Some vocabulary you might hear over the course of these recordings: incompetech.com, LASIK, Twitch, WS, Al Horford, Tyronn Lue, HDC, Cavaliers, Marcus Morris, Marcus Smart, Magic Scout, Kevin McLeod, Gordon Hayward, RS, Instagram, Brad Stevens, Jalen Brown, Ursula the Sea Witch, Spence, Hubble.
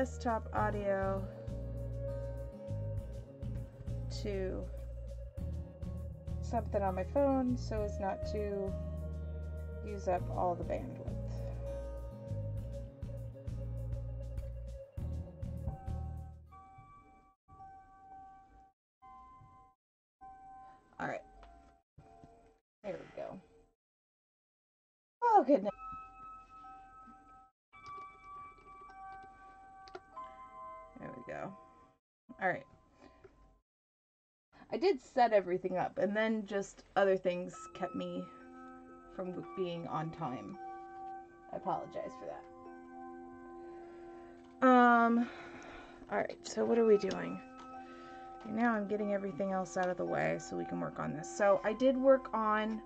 desktop audio to something on my phone so as not to use up all the bandwidth. All right, there we go. Oh, goodness. There we go. All right. I did set everything up, and then just other things kept me from being on time. I apologize for that. All right, so what are we doing? And now I'm getting everything else out of the way so we can work on this. So I did work on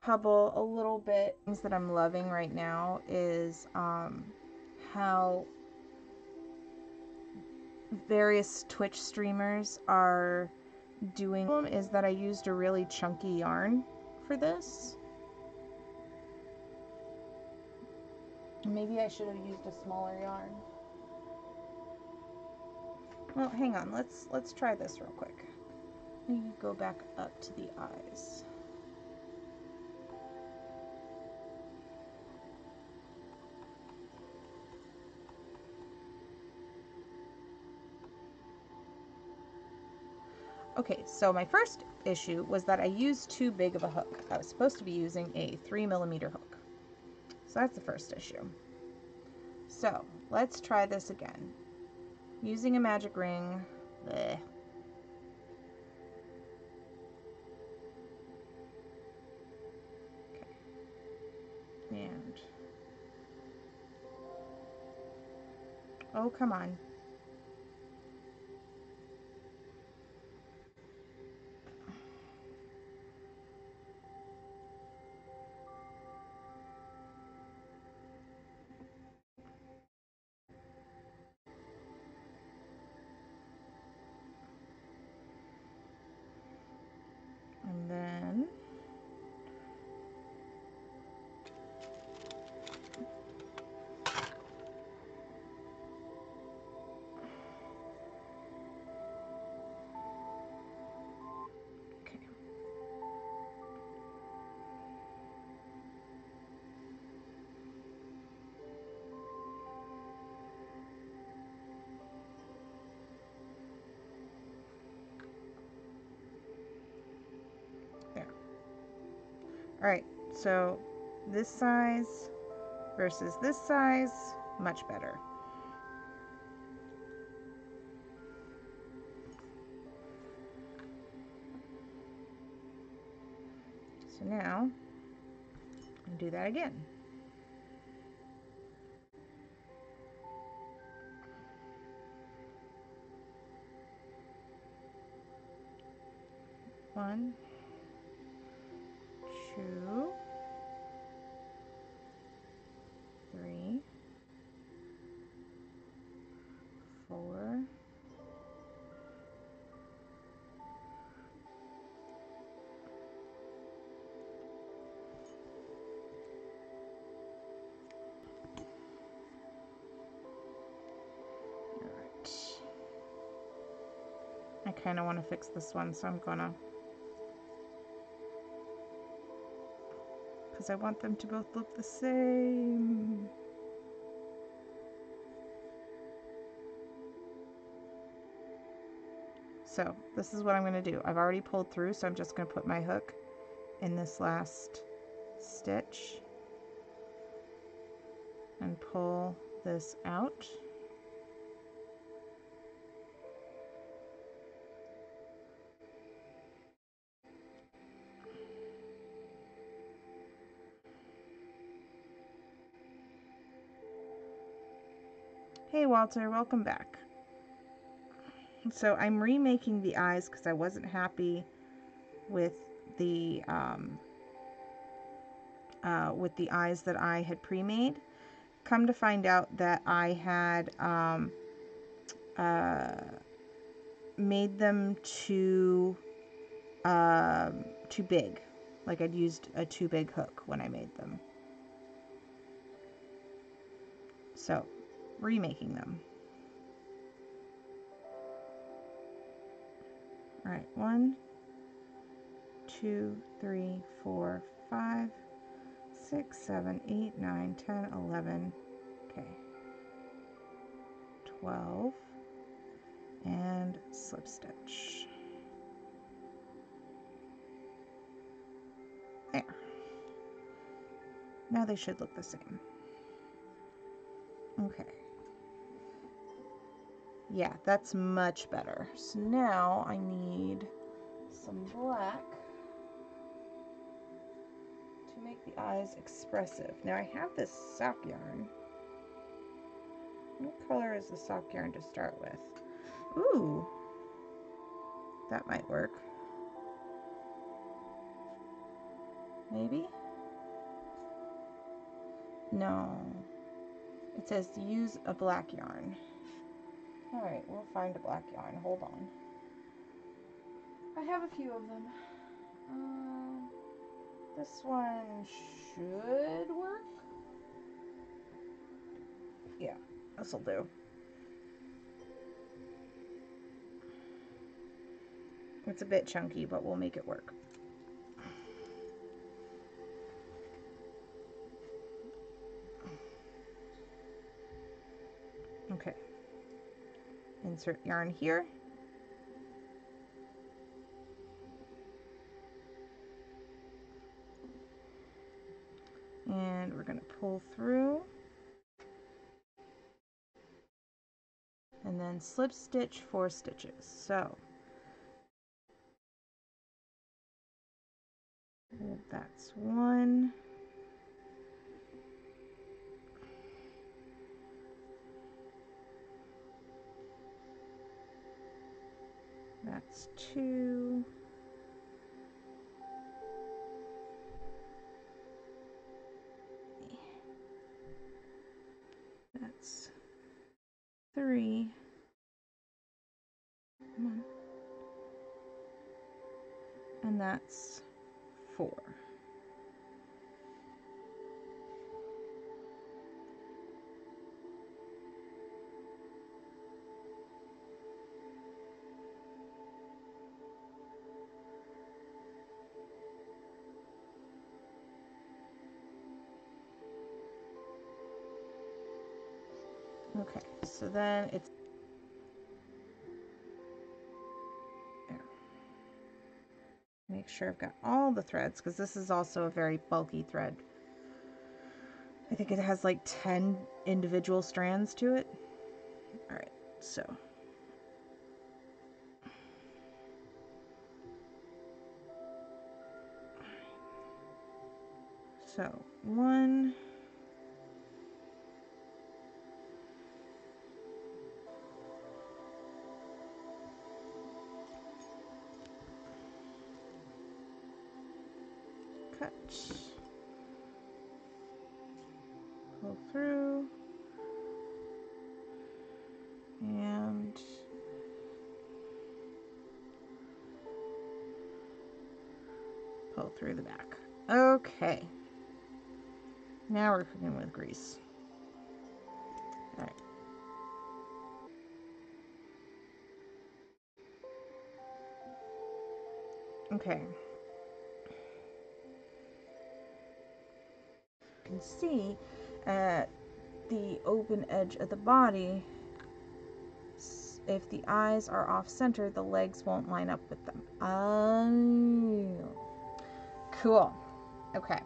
Hubble a little bit. Things that I'm loving right now is how various Twitch streamers are doing. Is that I used a really chunky yarn for this. Maybe I should have used a smaller yarn. Well, hang on. Let's try this real quick. Let me go back up to the eyes. Okay, so my first issue was that I used too big of a hook. I was supposed to be using a 3mm hook. So that's the first issue. So let's try this again. Using a magic ring. Bleh. Okay. And oh, come on. Alright, so this size versus this size, much better. So now, I'll do that again. One. Two, three, four, all right. I kind of want to fix this one, so I'm gonna, because I want them to both look the same. So this is what I'm going to do. I've already pulled through, so I'm just going to put my hook in this last stitch and pull this out. Hey Walter, welcome back. So I'm remaking the eyes because I wasn't happy with the eyes that I had pre-made. Come to find out that I had made them too big. Like I'd used a too big hook when I made them. So remaking them. All right, 1, 2, 3, 4, 5, 6, 7, 8, 9, 10, 11, okay, 12, and slip stitch. There. Now they should look the same. Okay. Yeah, that's much better. So now I need some black to make the eyes expressive. Now I have this sock yarn. What color is the sock yarn to start with? Ooh, that might work. Maybe? No. It says to use a black yarn. All right, we'll find a black yarn. Hold on. I have a few of them. This one should work. Yeah, this will do. It's a bit chunky, but we'll make it work. Okay. Insert yarn here. And we're going to pull through. And then slip stitch 4 stitches. So that's 1. That's 2. That's 3. Come on. And that's 4. Okay, so then it's there. Make sure I've got all the threads, because this is also a very bulky thread. I think it has like 10 individual strands to it. All right, so one. Pull through and pull through the back. Okay, now we're cooking with grease. All right. Okay. Can see at the open edge of the body, if the eyes are off center, the legs won't line up with them. Oh, cool. Okay,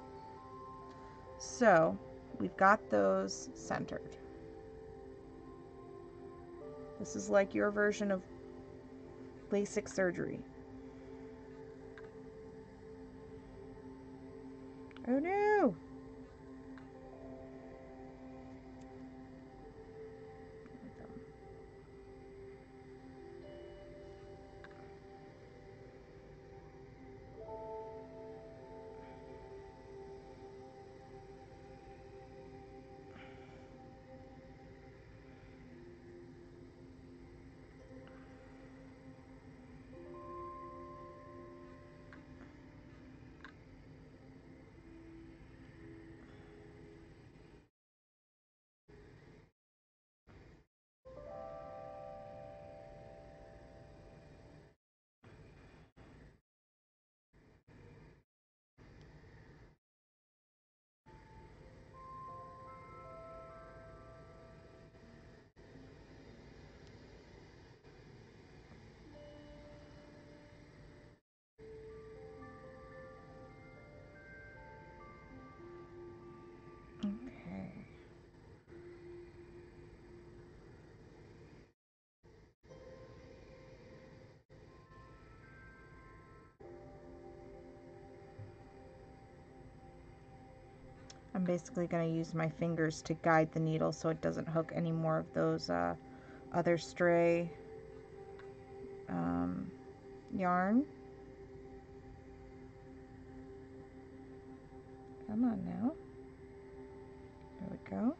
so we've got those centered. This is like your version of LASIK surgery. Oh no. I'm basically going to use my fingers to guide the needle so it doesn't hook any more of those other stray yarn. Come on now. There we go.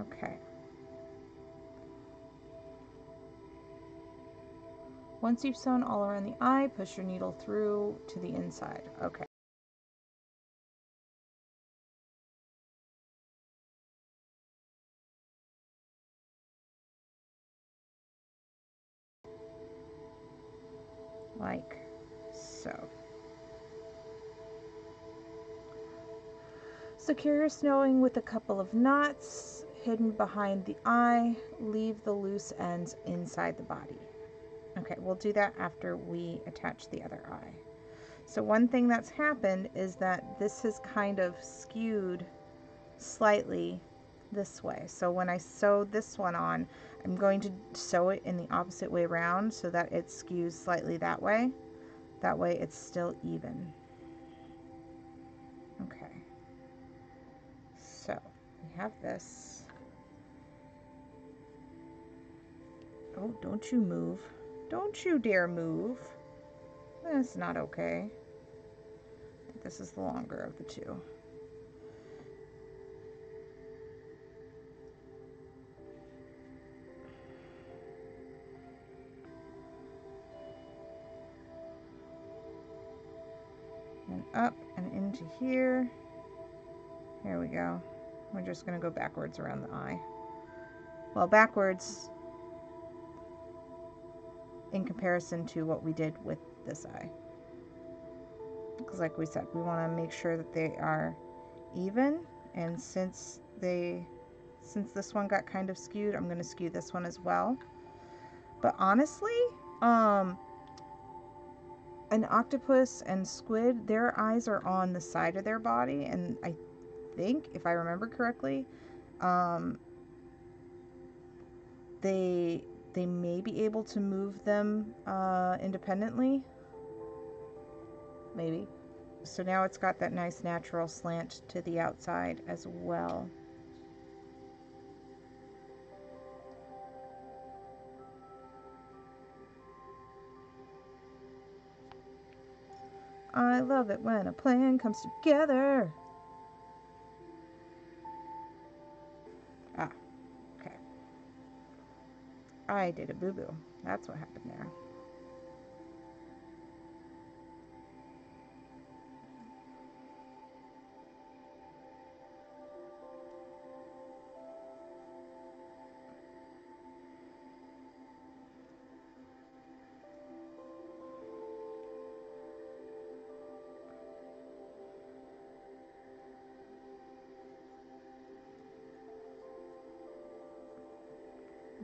Okay. Once you've sewn all around the eye, push your needle through to the inside. Okay. Like so. Secure your snowing with a couple of knots hidden behind the eye. Leave the loose ends inside the body. Okay, we'll do that after we attach the other eye. So one thing that's happened is that this has kind of skewed slightly this way. So when I sew this one on, I'm going to sew it in the opposite way around so that it skews slightly that way. That way it's still even. Okay. So we have this. Oh, don't you move. Don't you dare move. That's not okay. I think this is the longer of the two. And up and into here. Here we go. We're just going to go backwards around the eye. Well, backwards in comparison to what we did with this eye. Because like we said, we want to make sure that they are even. And since this one got kind of skewed, I'm going to skew this one as well. But honestly, an octopus and squid, their eyes are on the side of their body. And I think, if I remember correctly, they may be able to move them independently. Maybe. So now it's got that nice natural slant to the outside as well. I love it when a plan comes together. Ah, okay. I did a boo-boo. That's what happened there.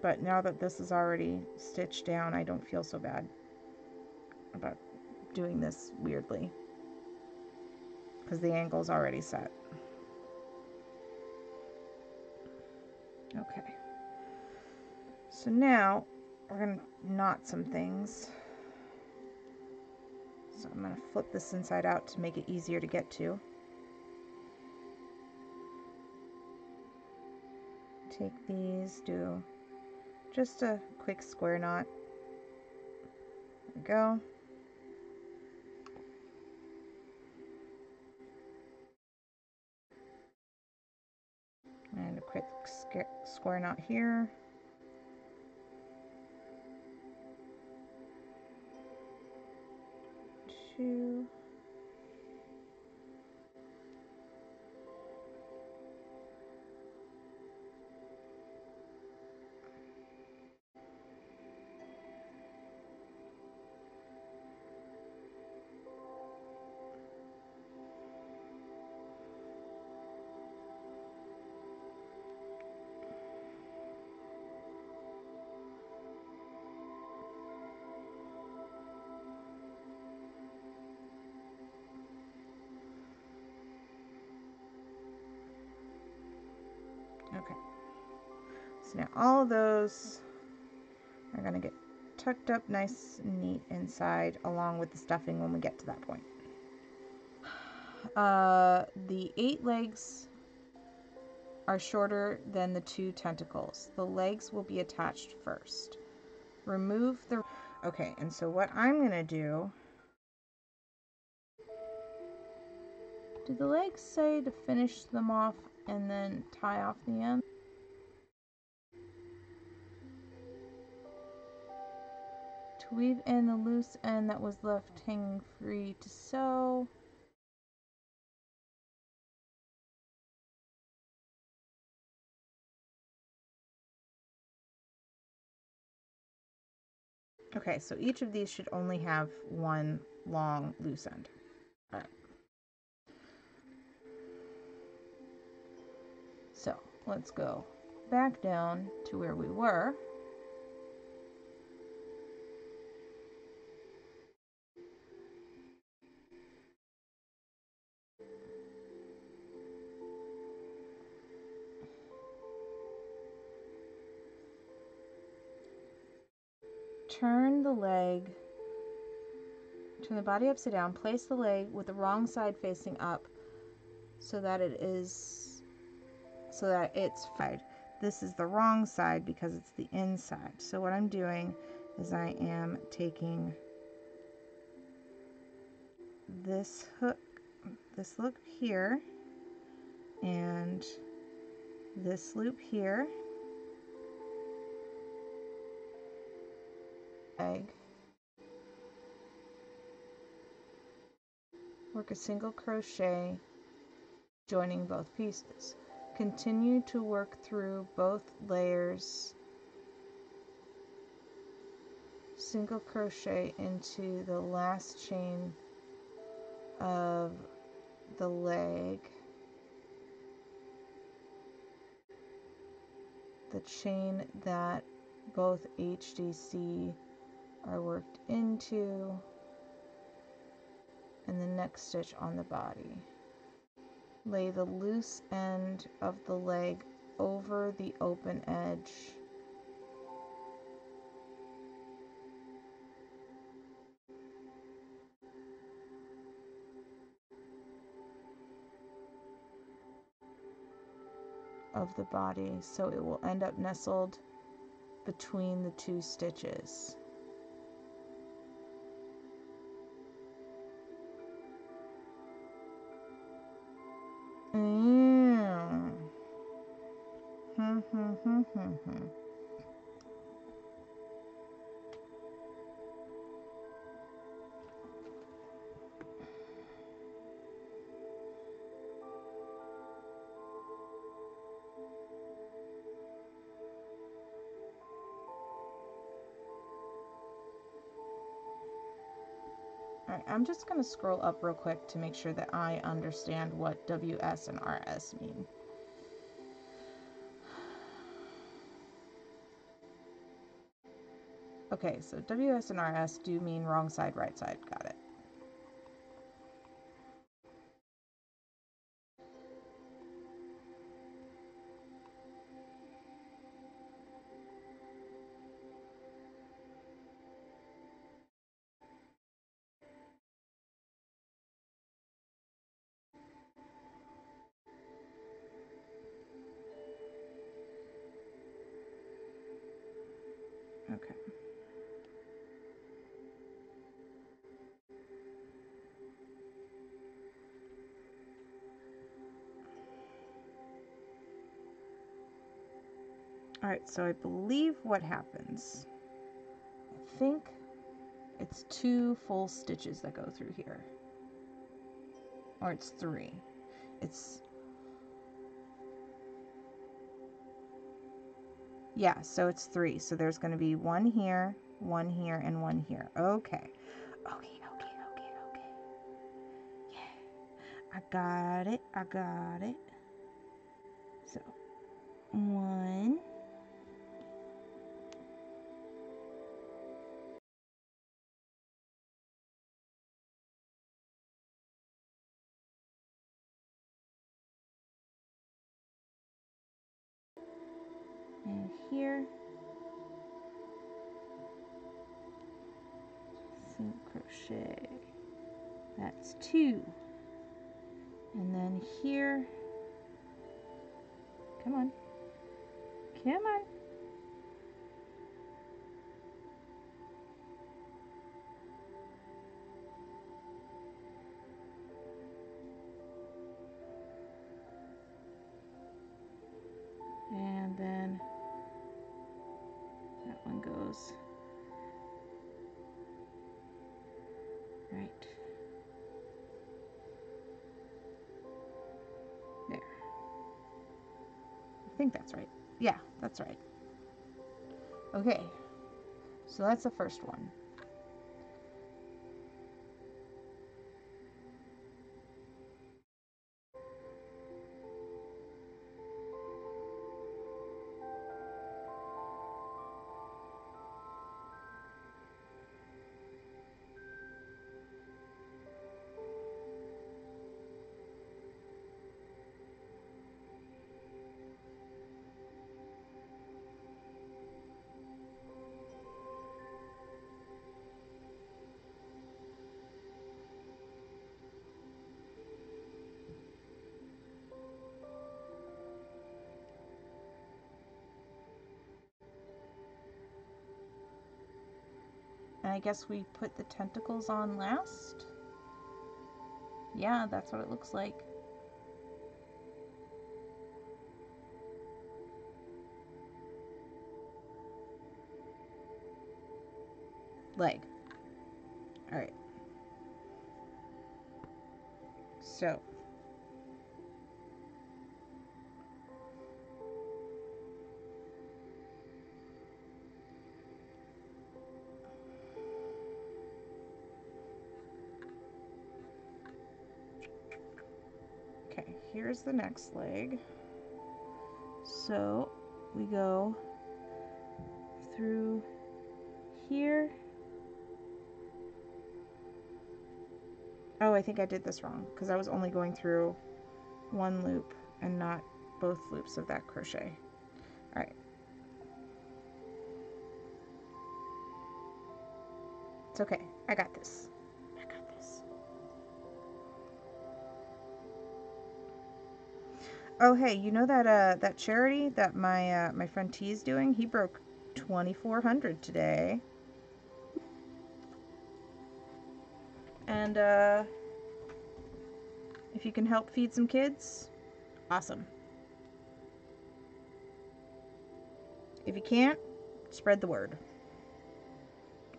But now that this is already stitched down, I don't feel so bad about doing this weirdly, because the angle's already set. Okay. So now we're going to knot some things. So I'm going to flip this inside out to make it easier to get to. Take these, do just a quick square knot. There we go. And a quick square knot here. Two. Now all of those are going to get tucked up nice and neat inside, along with the stuffing when we get to that point. The 8 legs are shorter than the 2 tentacles. The legs will be attached first. Remove the... Okay, and so what I'm going to do... Do the legs say to finish them off and then tie off the end? To weave in the loose end that was left hanging free to sew. Okay, so each of these should only have one long loose end. All right. So let's go back down to where we were. Turn the leg, turn the body upside down, place the leg with the wrong side facing up so that it's fed. This is the wrong side because it's the inside. So what I'm doing is I am taking this hook, this loop here, and this loop here. Work a single crochet joining both pieces. Continue to work through both layers, single crochet into the last chain of the leg, the chain that both HDC are worked into, and the next stitch on the body. Lay the loose end of the leg over the open edge. Of the body, so it will end up nestled between the 2 stitches. I'm just going to scroll up real quick to make sure that I understand what WS and RS mean. Okay, so WS and RS do mean wrong side, right side. Got it. Okay. All right, so I believe what happens, I think it's 2 full stitches that go through here, or it's 3. Yeah, so it's 3. So there's going to be 1 here, 1 here, and 1 here. Okay. Okay. Yeah. I got it. So, 1. single crochet. That's two. And then here, come on, come on. And then that one goes right there. I think that's right. Yeah, that's right. Okay, so that's the first one. I guess we put the tentacles on last. Yeah, that's what it looks like. Leg. All right. So. Here's the next leg. So we go through here. Oh, I think I did this wrong because I was only going through one loop and not both loops of that crochet. All right. It's okay. I got this. Oh hey, you know that that charity that my my friend T's doing? He broke 2,400 today, and if you can help feed some kids, awesome. If you can't, spread the word,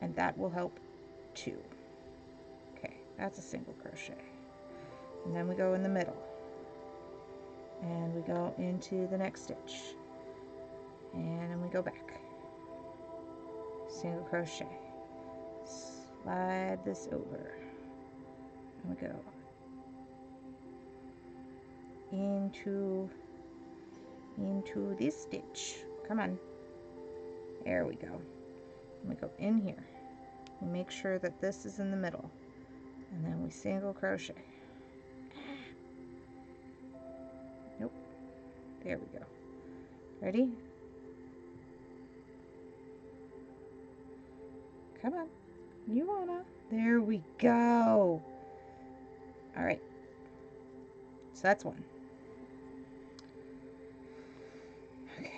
and that will help too. Okay, that's a single crochet, and then we go in the middle. And we go into the next stitch, and then we go back, single crochet, slide this over, and we go into this stitch. Come on, there we go. And we go in here, we make sure that this is in the middle, and then we single crochet. There we go. Ready? Come on. You wanna? There we go. All right. So that's one. Okay.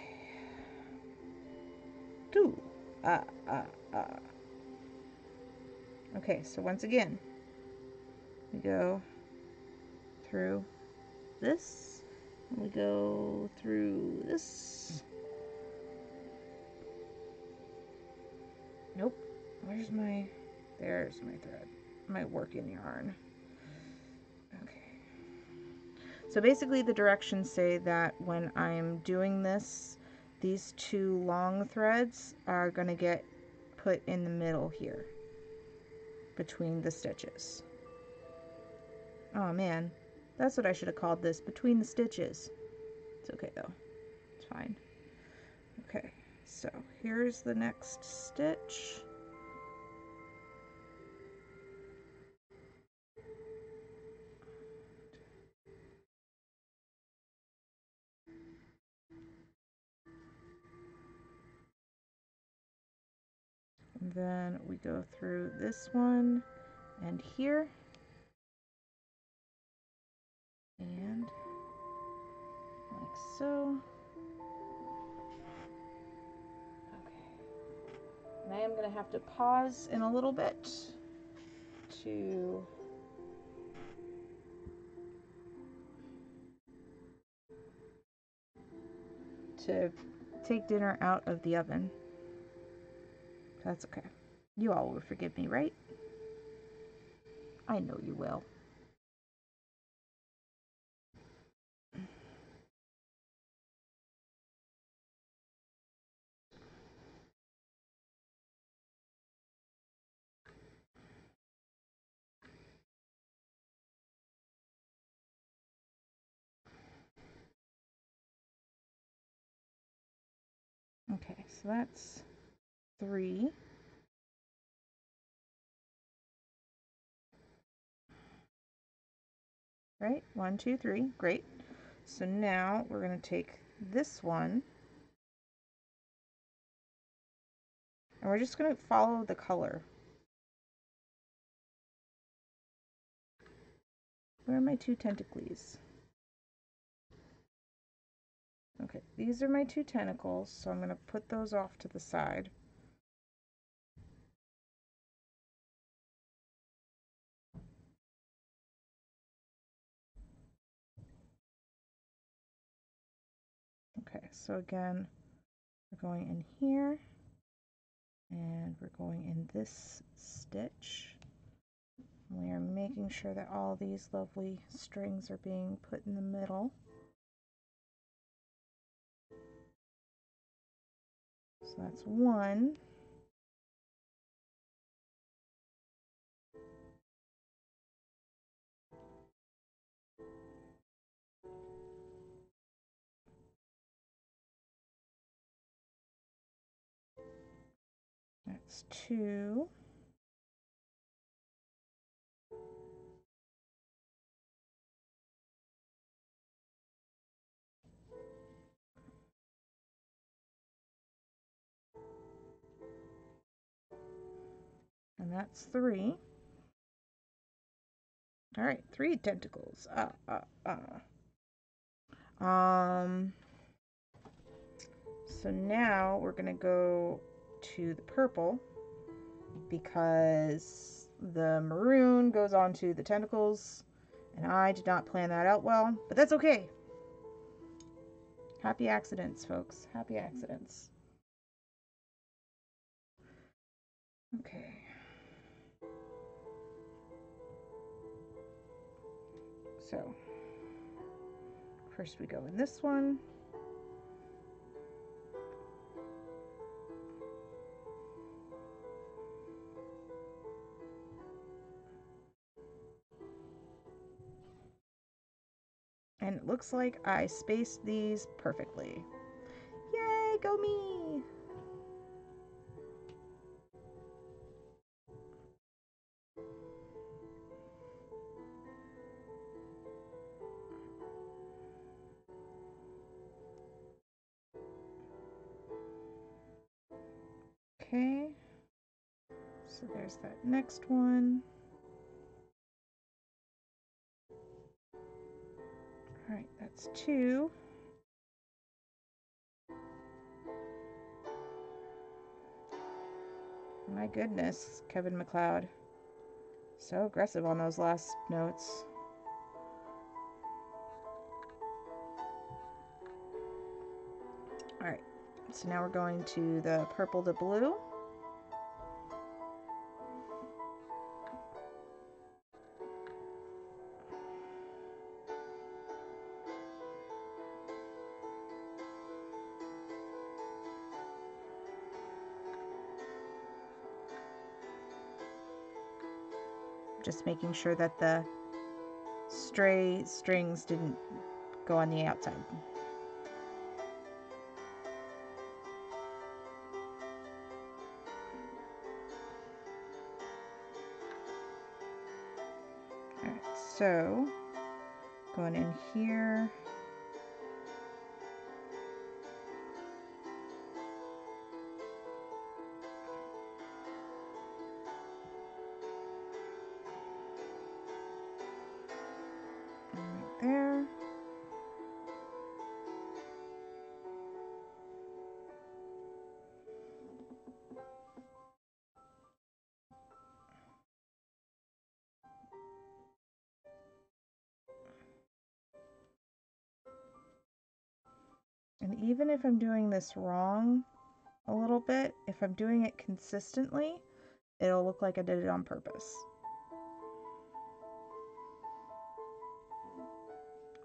Two. Okay, so once again, we go through this. We go through this. Nope. Where's my... There's my thread. My working yarn. Okay. So basically the directions say that when I'm doing this, these two long threads are going to get put in the middle here. Between the stitches. Oh man. That's what I should have called this, between the stitches. It's okay though, it's fine. Okay, so here's the next stitch. And then we go through this one and here. And like so. Okay. And I am going to have to pause in a little bit to take dinner out of the oven. That's okay. You all will forgive me, right? I know you will. Okay, so that's 3. Right? 1, 2, 3. Great. So now we're going to take this one. And we're just going to follow the color. Where are my 2 tentacles? Okay, these are my 2 tentacles, so I'm going to put those off to the side. Okay, so again, we're going in here, and we're going in this stitch. We are making sure that all these lovely strings are being put in the middle. So that's 1. That's 2. And that's 3. All right, 3 tentacles. So now we're gonna go to the purple because the maroon goes on to the tentacles, and I did not plan that out well, but that's okay. Happy accidents, folks. Happy accidents. Okay. So, first we go in this one. And it looks like I spaced these perfectly. Yay, go me! Okay, so there's that next one. All right, that's 2. My goodness, Kevin McLeod. So aggressive on those last notes. All right. So now we're going to the purple to blue. Just making sure that the stray strings didn't go on the outside. So, going in here, And even if I'm doing this wrong a little bit, if I'm doing it consistently, it'll look like I did it on purpose.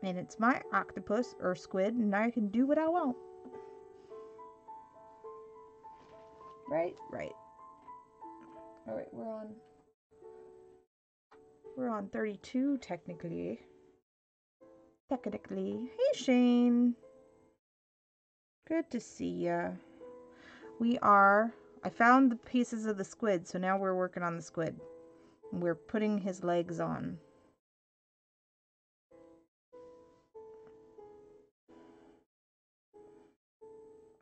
And it's my octopus or squid, and I can do what I want. Right? Right. Alright, we're on 32 technically. Technically. Hey Shane. Good to see ya. I found the pieces of the squid, so now we're working on the squid. We're putting his legs on.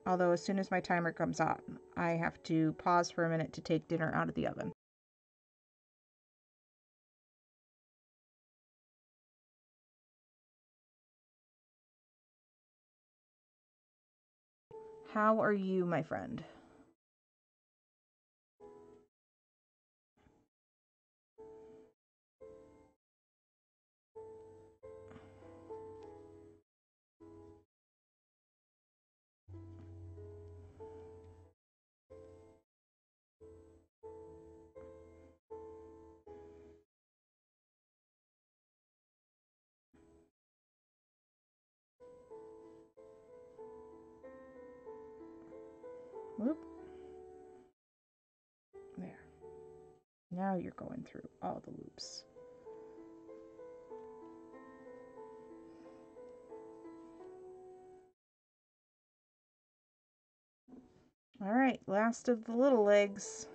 Although as soon as my timer comes on, I have to pause for a minute to take dinner out of the oven. How are you, my friend? Whoop. There. Now you're going through all the loops. All right, last of the little legs.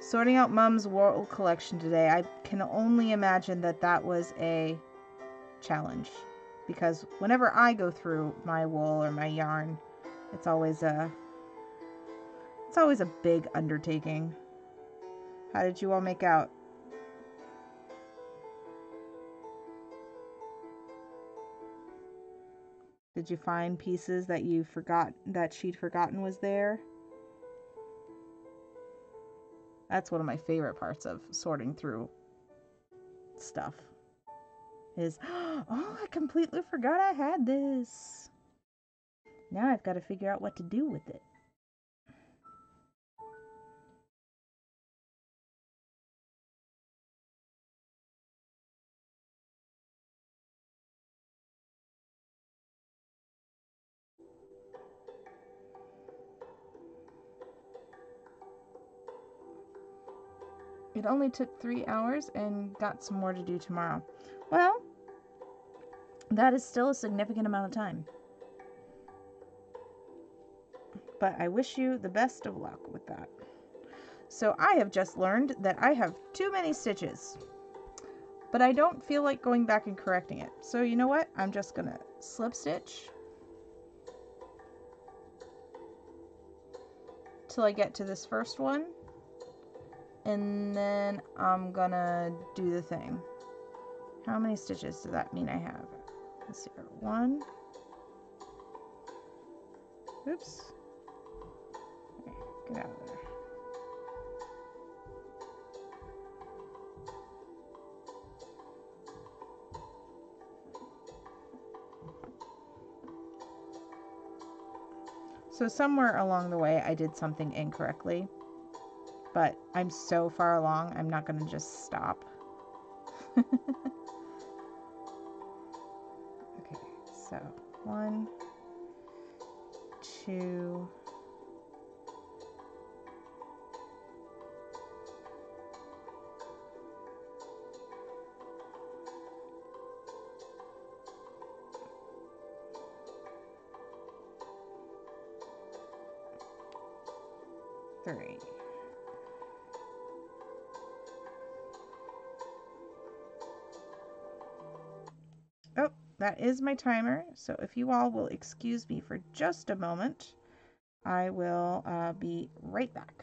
Sorting out Mom's World collection today. I can only imagine that that was a challenge, because whenever I go through my wool or my yarn, it's always a big undertaking. How did you all make out? Did you find pieces that you forgot, that she'd forgotten was there? That's one of my favorite parts of sorting through stuff. Is, oh, I completely forgot I had this. Now I've got to figure out what to do with it. It only took 3 hours and got some more to do tomorrow. Well, that is still a significant amount of time. But I wish you the best of luck with that. So I have just learned that I have too many stitches, but I don't feel like going back and correcting it. So you know what? I'm just gonna slip stitch till I get to this first one, and then I'm gonna do the thing. How many stitches does that mean I have? Let's see here, one, oops. Get out of there. So somewhere along the way I did something incorrectly, but I'm so far along I'm not going to just stop. Okay, so 1, 2. Oh, that is my timer. So if you all will excuse me for just a moment, I will be right back.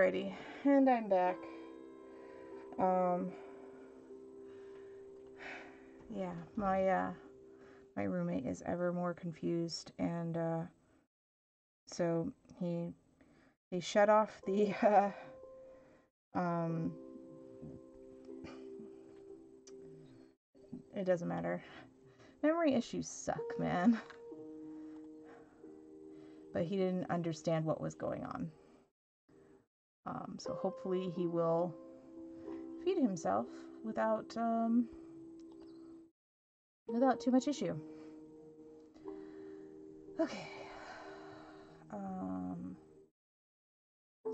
Alrighty, and I'm back. Yeah, my roommate is ever more confused, and so he shut off the it doesn't matter. Memory issues suck, man. But he didn't understand what was going on. So hopefully he will feed himself without without too much issue. Okay.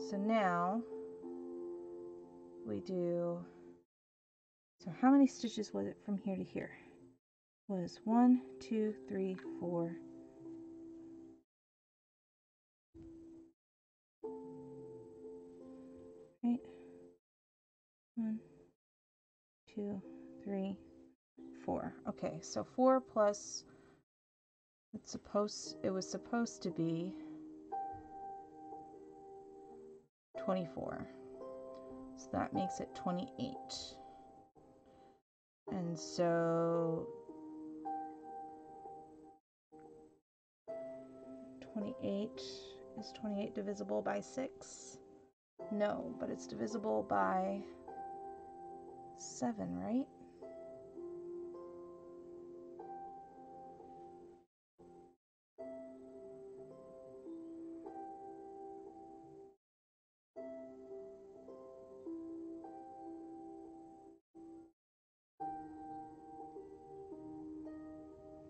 So now we do. So how many stitches was it from here to here? Was 1, 2, 3, 4. Right. 1, 2, 3, 4. Okay, so 4 plus. It was supposed to be 24. So that makes it 28. And so 28 is 28 divisible by 6? No, but it's divisible by 7, right?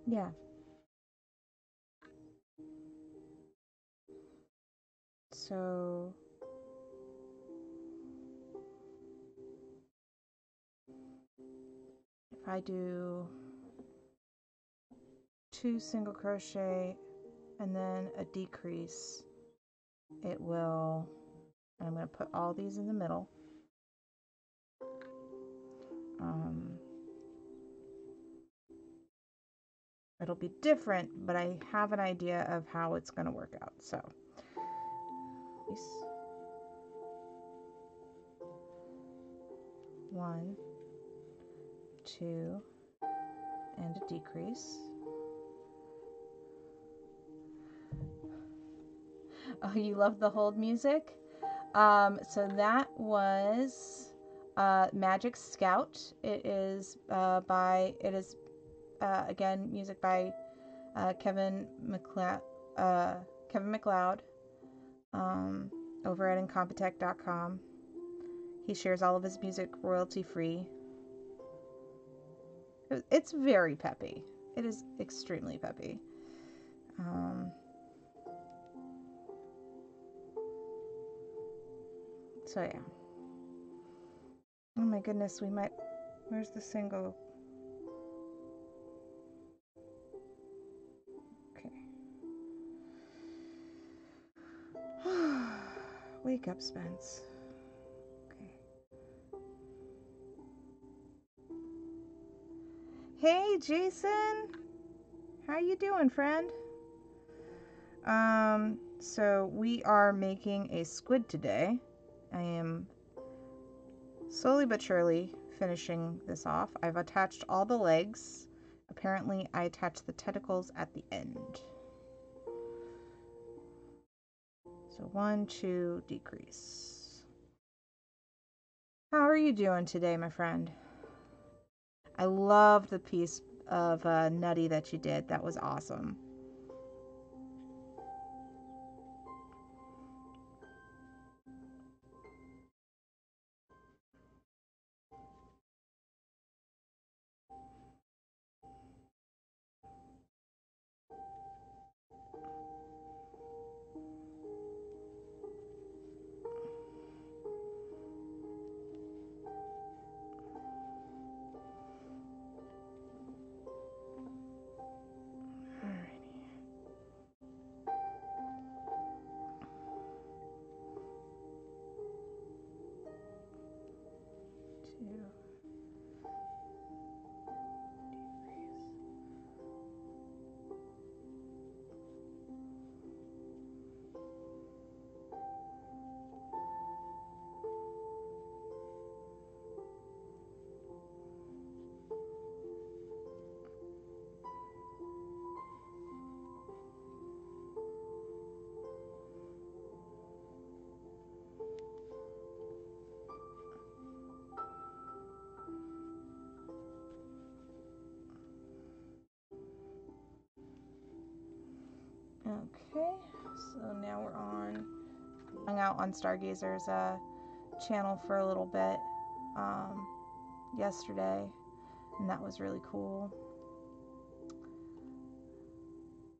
Yeah. So if I do 2 single crochet and then a decrease, it will, and I'm going to put all these in the middle. It'll be different, but I have an idea of how it's going to work out. So, nice. 1, 2, and a decrease. Oh, you love the hold music? So that was Magic Scout. It is again, music by Kevin McLeod over at incompetech.com. He shares all of his music royalty free. It's very peppy. It is extremely peppy. So yeah. Oh my goodness, we might. Where's the single? Wake up, Spence. Okay. Hey, Jason. How you doing, friend? So we are making a squid today. I am slowly but surely finishing this off. I've attached all the legs. Apparently, I attached the tentacles at the end. So 1, 2, decrease. How are you doing today, my friend? I love the piece of nutty that you did. That was awesome. Okay, so now we're on, hung out on Stargazer's channel for a little bit yesterday, and that was really cool.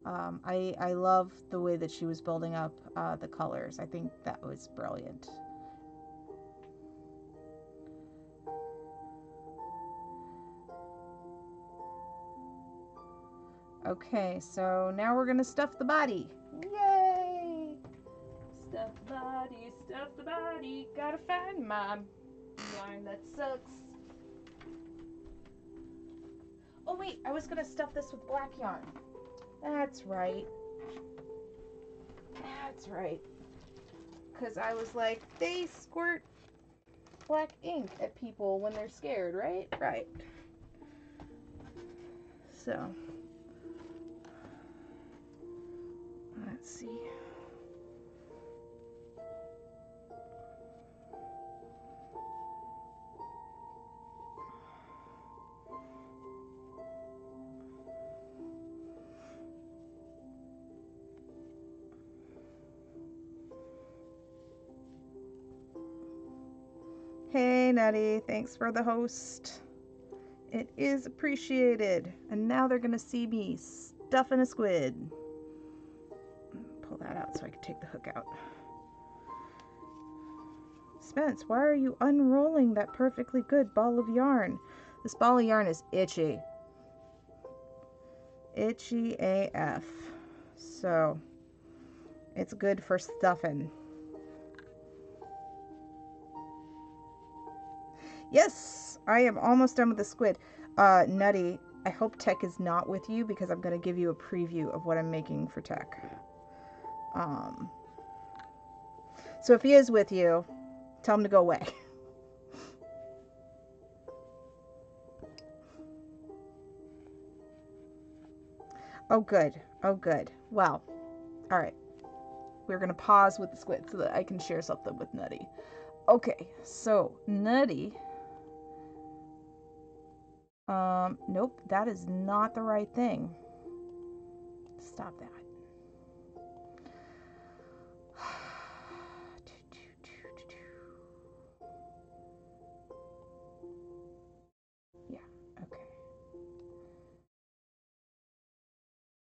I love the way that she was building up the colors. I think that was brilliant. Okay, so now we're gonna stuff the body. Yay! Stuff the body, stuff the body. Gotta find my yarn that sucks. Oh wait, I was gonna stuff this with black yarn. That's right. That's right. Cause I was like, they squirt black ink at people when they're scared, right? Right. So. Let's see. Hey, Nutty, thanks for the host. It is appreciated. And now they're going to see me stuffing a squid. That out so I can take the hook out. Spence, why are you unrolling that perfectly good ball of yarn? This ball of yarn is itchy. Itchy AF. So, it's good for stuffing. Yes! I am almost done with the squid. Nutty, I hope Tech is not with you because I'm going to give you a preview of what I'm making for Tech. So if he is with you, tell him to go away. Oh, good. Oh, good. Well, all right. We're going to pause with the squid so that I can share something with Nutty. Okay. So Nutty, nope, that is not the right thing. Stop that.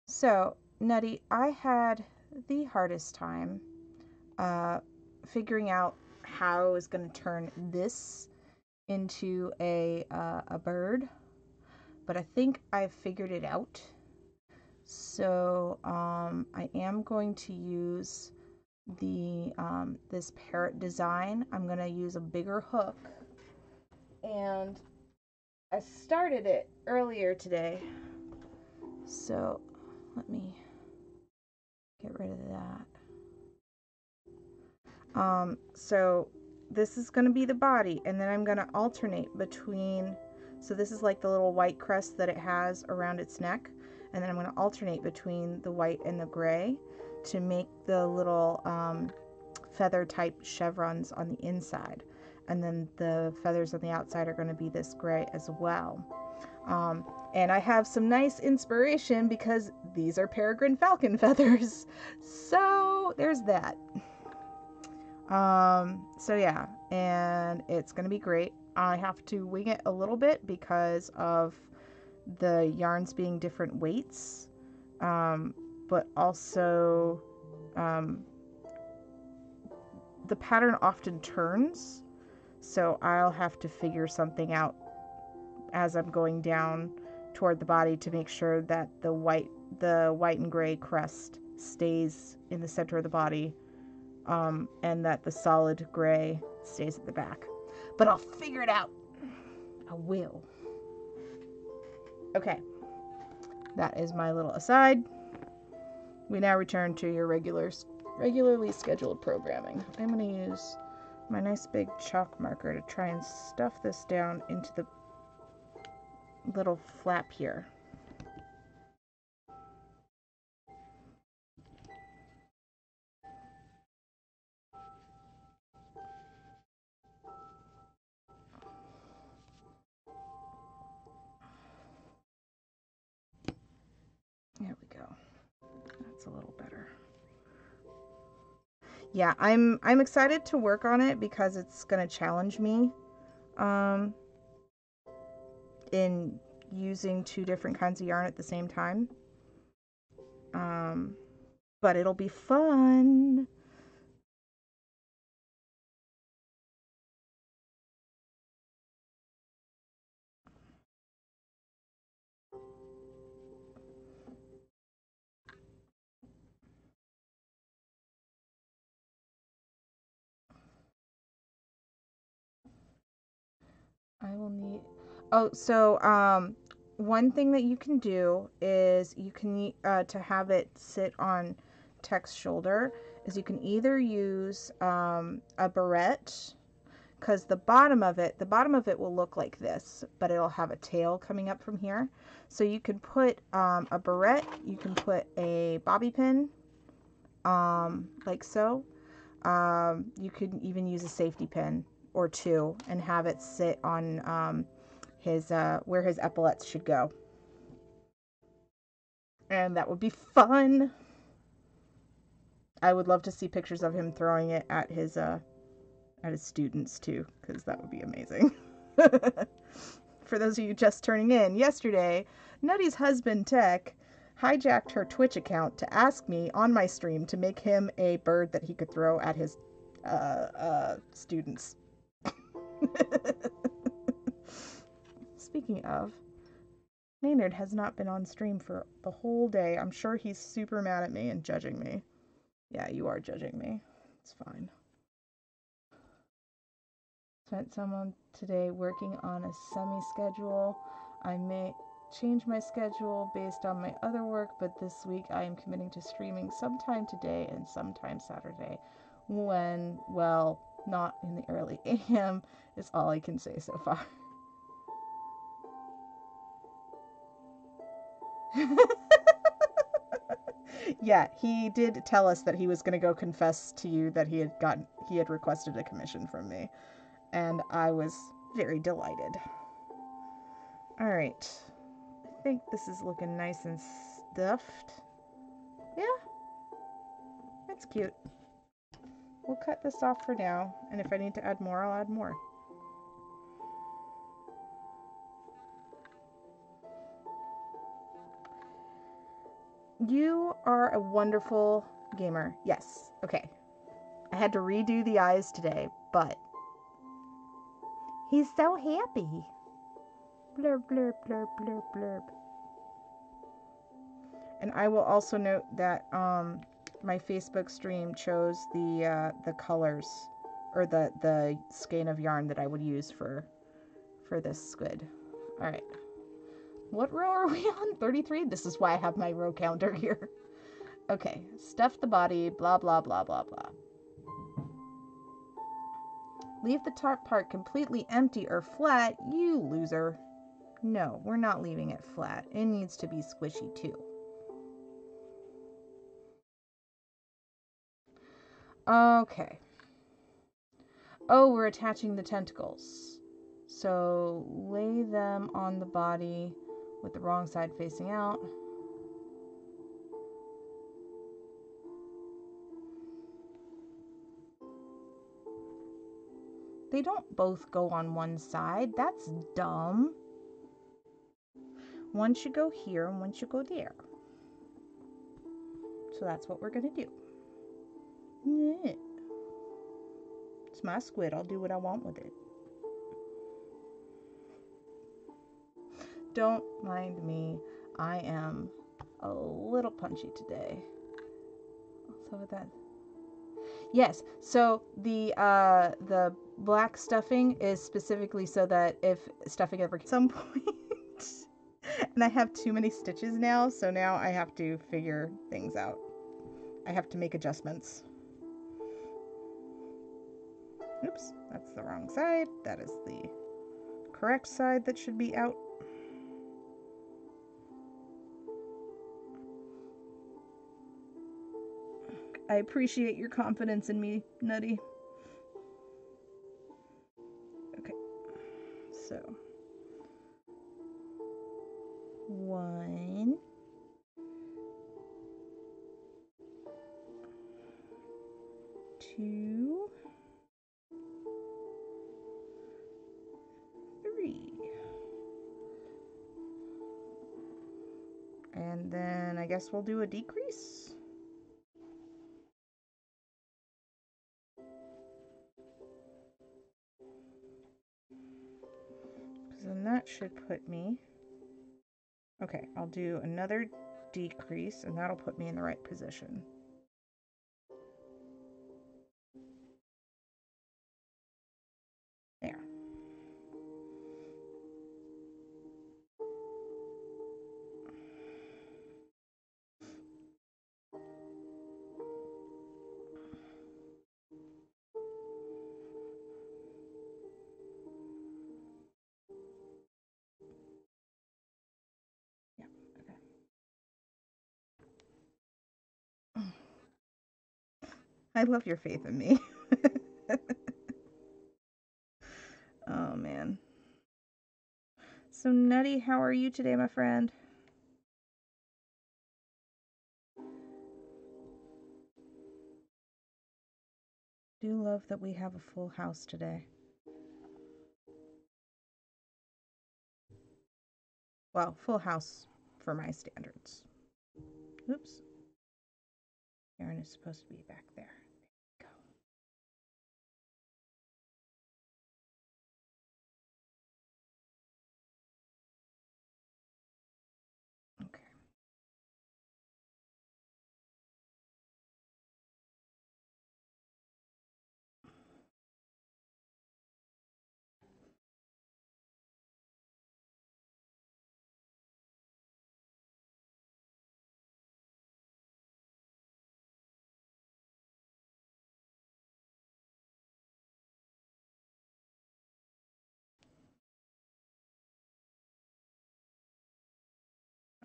So, Nutty, I had the hardest time figuring out how I was going to turn this into a bird, but I think I've figured it out. So, I am going to use the this parrot design. I'm going to use a bigger hook, and I started it earlier today, so... Let me get rid of that. So this is going to be the body, and then I'm going to alternate between, so this is like the little white crest that it has around its neck, and then I'm going to alternate between the white and the gray to make the little feather type chevrons on the inside, and then the feathers on the outside are going to be this gray as well. And I have some nice inspiration because these are peregrine falcon feathers. So there's that. So yeah, and it's going to be great. I have to wing it a little bit because of the yarns being different weights. But also, the pattern often turns. So I'll have to figure something out as I'm going down toward the body to make sure that the white and gray crest stays in the center of the body, and that the solid gray stays at the back. But I'll figure it out. I will. Okay. That is my little aside. We now return to your regularly scheduled programming. I'm going to use my nice big chalk marker to try and stuff this down into the little flap here. There we go. That's a little better. yeah, I'm excited to work on it because it's going to challenge me in using two different kinds of yarn at the same time. But it'll be fun. I will need, oh, so one thing that you can do is you can, to have it sit on Tech's shoulder, is you can either use a barrette, because the bottom of it will look like this, but it'll have a tail coming up from here. So you can put a barrette, you can put a bobby pin, like so. You could even use a safety pin or two and have it sit on his where his epaulets should go, and that would be fun. I would love to see pictures of him throwing it at his students too, because that would be amazing. For those of you just turning in, yesterday Nutty's husband Tech hijacked her Twitch account to ask me on my stream to make him a bird that he could throw at his students. Speaking of, Maynard has not been on stream for the whole day. I'm sure he's super mad at me and judging me. Yeah, you are judging me. It's fine. Spent some on today working on a semi-schedule. I may change my schedule based on my other work, but this week I am committing to streaming sometime today and sometime Saturday when, well, not in the early AM is all I can say so far. Yeah, he did tell us that he was going to go confess to you that he had requested a commission from me, and I was very delighted. All right, I think this is looking nice and stuffed. Yeah, that's cute. We'll cut this off for now, and if I need to add more, I'll add more. You are a wonderful gamer. Yes. Okay. I had to redo the eyes today, but... he's so happy. Blurb, blurb, blurb, blurb, blurb. And I will also note that, my Facebook stream chose the colors, or the skein of yarn that I would use for this squid. All right, what row are we on? 33. This is why I have my row counter here. Okay, stuff the body. Blah blah blah blah blah. Leave the top part completely empty or flat, you loser. No, we're not leaving it flat. It needs to be squishy too. Okay. Oh, we're attaching the tentacles. So lay them on the body with the wrong side facing out. They don't both go on one side. That's dumb. One should go here and one should go there. So that's what we're going to do. It's my squid. I'll do what I want with it. Don't mind me. I am a little punchy today. So with that, yes. So the black stuffing is specifically so that if stuffing ever at some point, and I have too many stitches now, so now I have to figure things out. I have to make adjustments. Oops, that's the wrong side. That is the correct side that should be out. I appreciate your confidence in me, Nutty. Okay, so 1. And then I guess we'll do a decrease. Because then that should put me... Okay, I'll do another decrease, and that'll put me in the right position. There. I love your faith in me. Oh, man. So, Nutty, how are you today, my friend? I do love that we have a full house today. Well, full house for my standards. Oops. Aaron is supposed to be back there.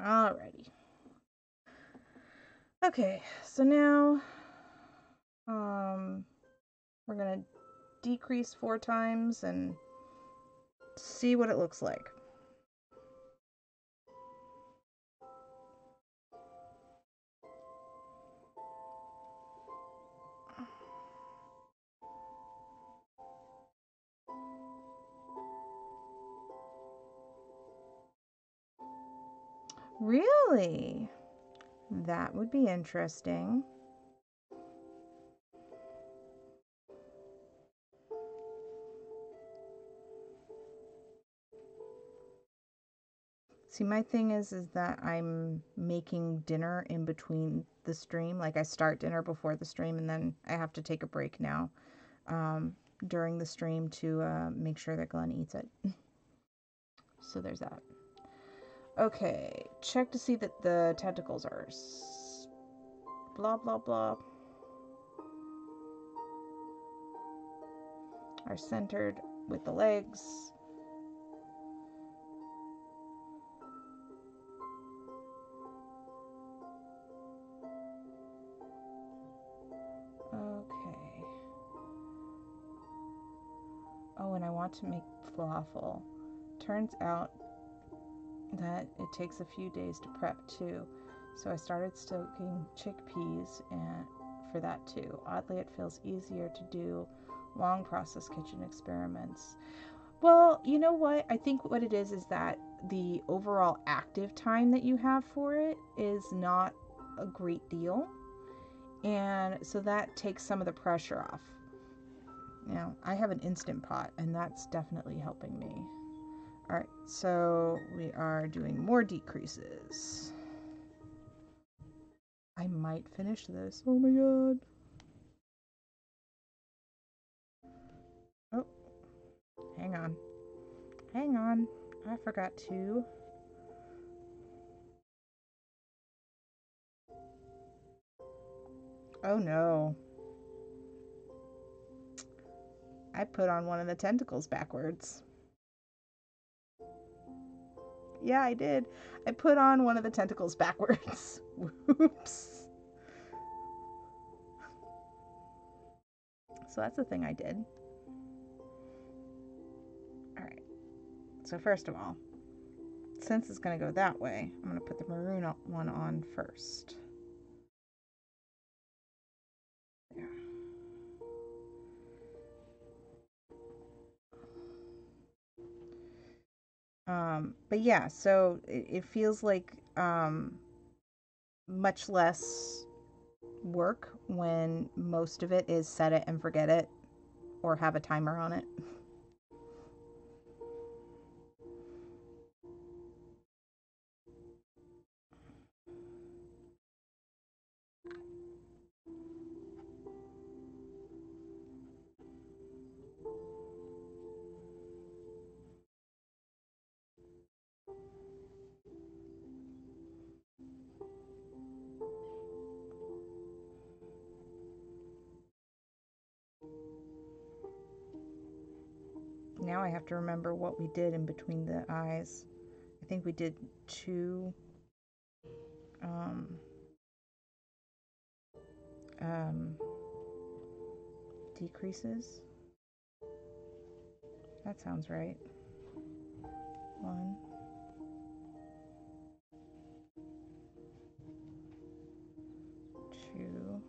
Alrighty. Okay, so now we're gonna decrease 4 times and see what it looks like. Really? That would be interesting. See, my thing is that I'm making dinner in between the stream. Like, I start dinner before the stream, and then I have to take a break now during the stream to make sure that Glenn eats it. So there's that. Okay, check to see that the tentacles are blah, blah, blah. Are centered with the legs. Okay. Oh, and I want to make falafel. Turns out that it takes a few days to prep too, so I started soaking chickpeas and for that too. Oddly, it feels easier to do long process kitchen experiments. Well, you know what, I think what it is that the overall active time that you have for it is not a great deal, and so that takes some of the pressure off. Now I have an Instant Pot, and that's definitely helping me. All right, so we are doing more decreases. I might finish this. Oh my god. Oh, hang on. Hang on. I forgot to. Oh no. I put on one of the tentacles backwards. Yeah, I did. I put on one of the tentacles backwards. Whoops. So that's the thing I did. Alright. So first of all, since it's going to go that way, I'm going to put the maroon one on first. There. But yeah, so it feels like much less work when most of it is set it and forget it or have a timer on it. Now I have to remember what we did in between the eyes. I think we did two decreases. That sounds right. One. Two.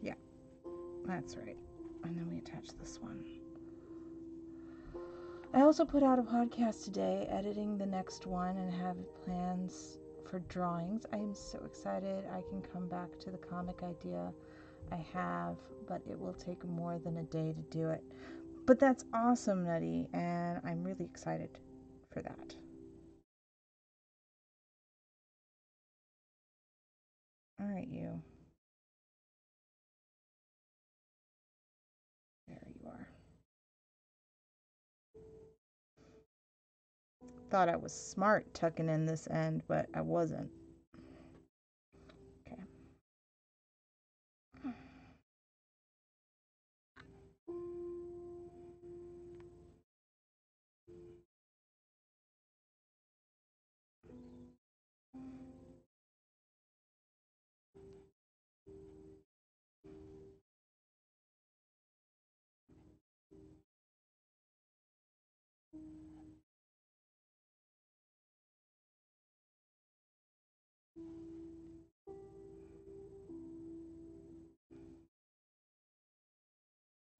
Yeah, that's right. And then we attach this one. I also put out a podcast today, editing the next one, and have plans for drawings. I am so excited. I can come back to the comic idea I have, but it will take more than a day to do it. But that's awesome, Nutty, and I'm really excited for that. All right, you. Thought I was smart tucking in this end, but I wasn't. Okay.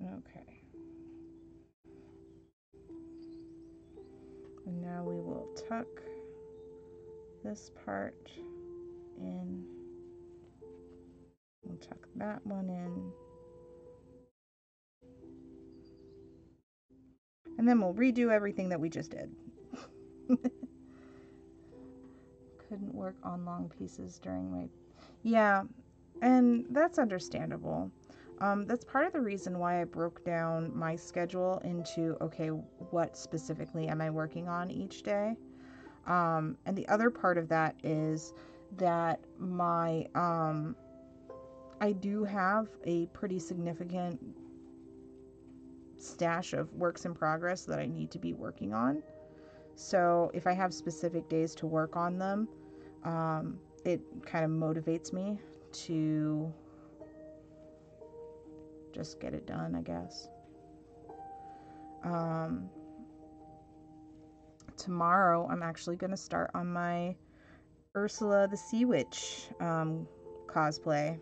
Okay. And now we will tuck this part in. We'll tuck that one in. And then we'll redo everything that we just did. Couldn't work on long pieces during my... Yeah, and that's understandable. That's part of the reason why I broke down my schedule into, okay, what specifically am I working on each day? And the other part of that is that my, I do have a pretty significant stash of works in progress that I need to be working on. So if I have specific days to work on them, it kind of motivates me to... just get it done, I guess. Tomorrow I'm actually going to start on my Ursula the Sea Witch cosplay,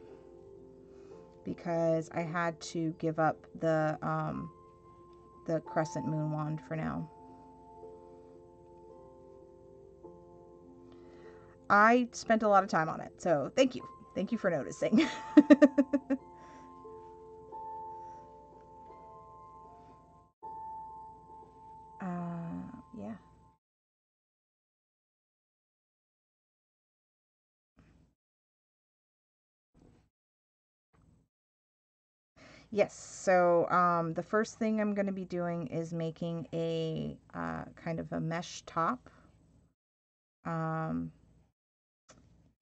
because I had to give up the crescent moon wand for now. I spent a lot of time on it, so thank you. Thank you for noticing. Yeah. Yes, so the first thing I'm going to be doing is making a kind of a mesh top.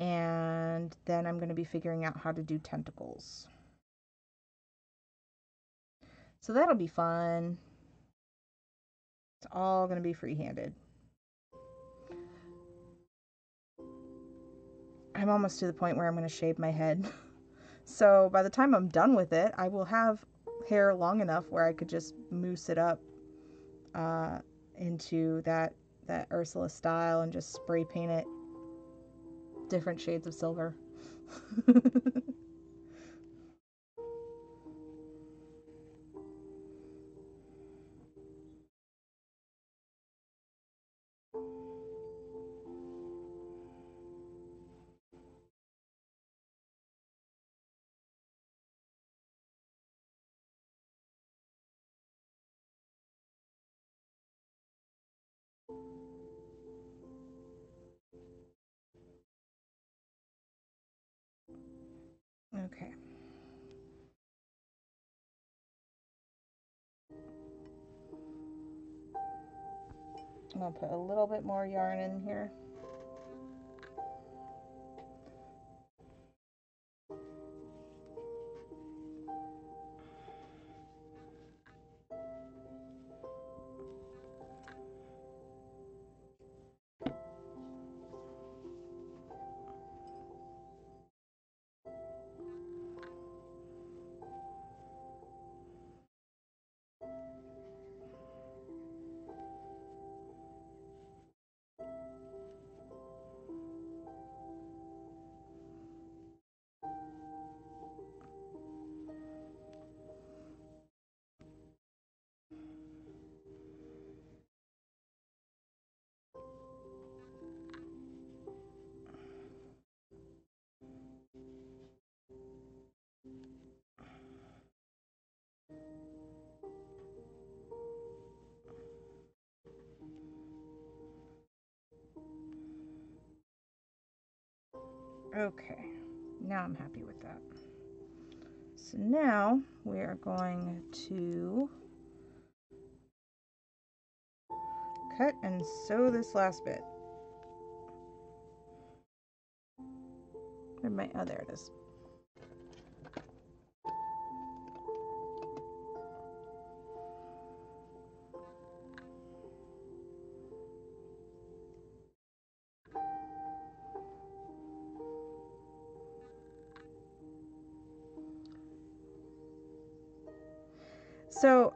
And then I'm going to be figuring out how to do tentacles. So that'll be fun. It's all going to be free-handed. I'm almost to the point where I'm going to shave my head. So by the time I'm done with it, I will have hair long enough where I could just mousse it up into that Ursula style and just spray paint it different shades of silver. I'm going to put a little bit more yarn in here. Okay, now I'm happy with that. So now we are going to cut and sew this last bit. Where my other it is. So,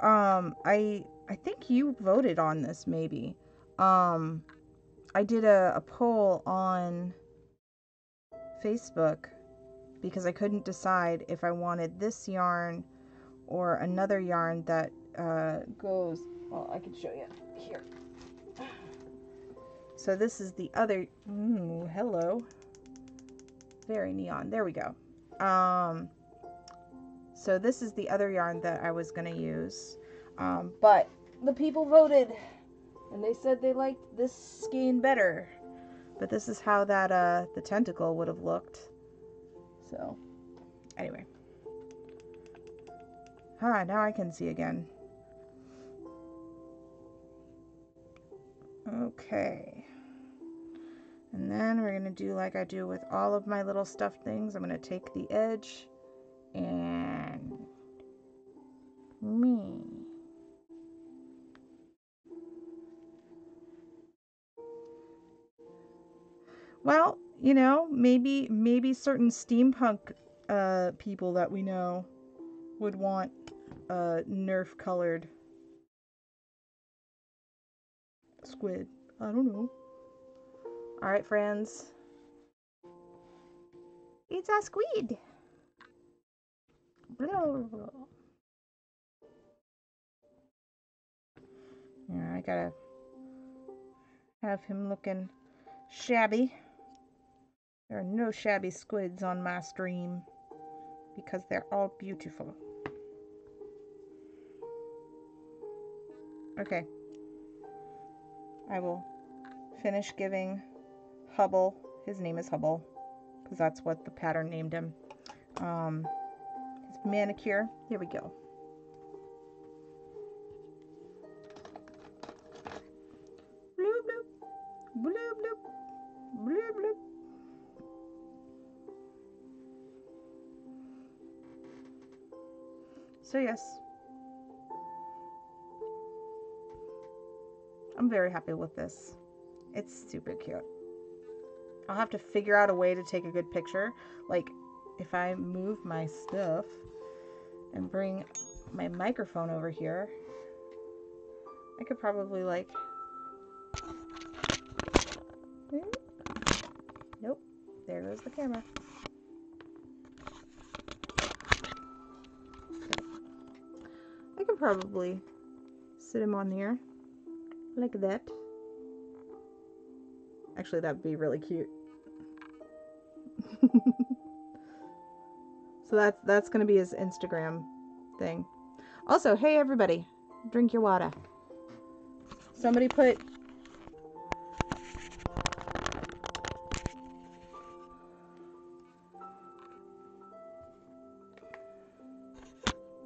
I think you voted on this, maybe. I did a poll on Facebook because I couldn't decide if I wanted this yarn or another yarn that goes... Well, I can show you. Here. So this is the other... Ooh, hello. Very neon. There we go. So this is the other yarn that I was going to use, but the people voted and they said they liked this skein better, but this is how that, the tentacle would have looked. So anyway, now I can see again. Okay. And then we're going to do like I do with all of my little stuffed things. I'm going to take the edge and well, you know, maybe certain steampunk people that we know would want Nerf colored squid. I don't know. All right, friends, it's a squid. Yeah, I gotta have him looking shabby. There are no shabby squids on my stream because they're all beautiful. Okay. I will finish giving Hubble, his name is Hubble, because that's what the pattern named him. Manicure. Here we go. Bloop, bloop. Bloop, bloop. Bloop, bloop. So yes, I'm very happy with this. It's super cute. I'll have to figure out a way to take a good picture. Like, if I move my stuff and bring my microphone over here, I could probably, like, nope, there goes the camera. I could probably sit him on here like that. Actually, that'd be really cute. So that's going to be his Instagram thing. Also, hey everybody, drink your water. Somebody put...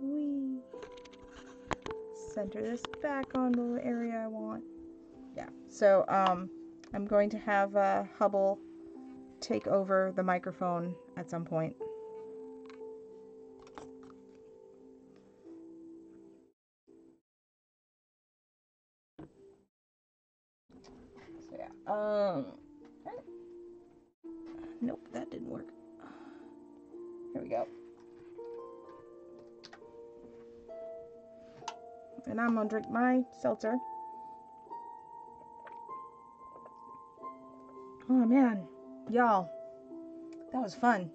Whee. Center this back on the area I want. Yeah. So I'm going to have Hubble take over the microphone at some point. So yeah, nope, that didn't work. Here we go. And I'm gonna drink my seltzer. Oh man, y'all, that was fun.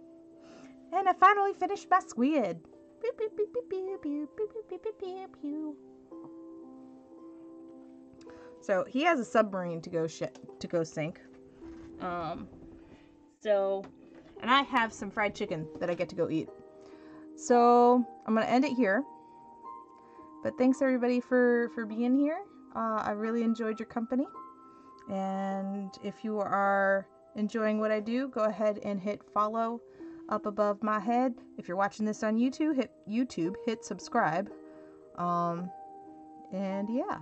And I finally finished my squid. So he has a submarine to go sink. And I have some fried chicken that I get to go eat. So I'm gonna end it here. But thanks everybody for being here. I really enjoyed your company. And if you are enjoying what I do, go ahead and hit follow up above my head. If you're watching this on YouTube, hit YouTube, hit subscribe. And yeah.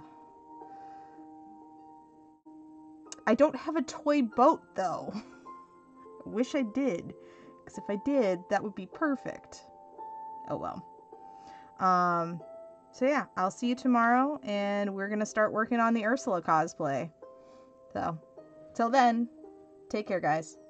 I don't have a toy boat though. I wish I did. Because if I did, that would be perfect. Oh well. So yeah, I'll see you tomorrow, and we're going to start working on the Ursula cosplay. So, till then, take care, guys.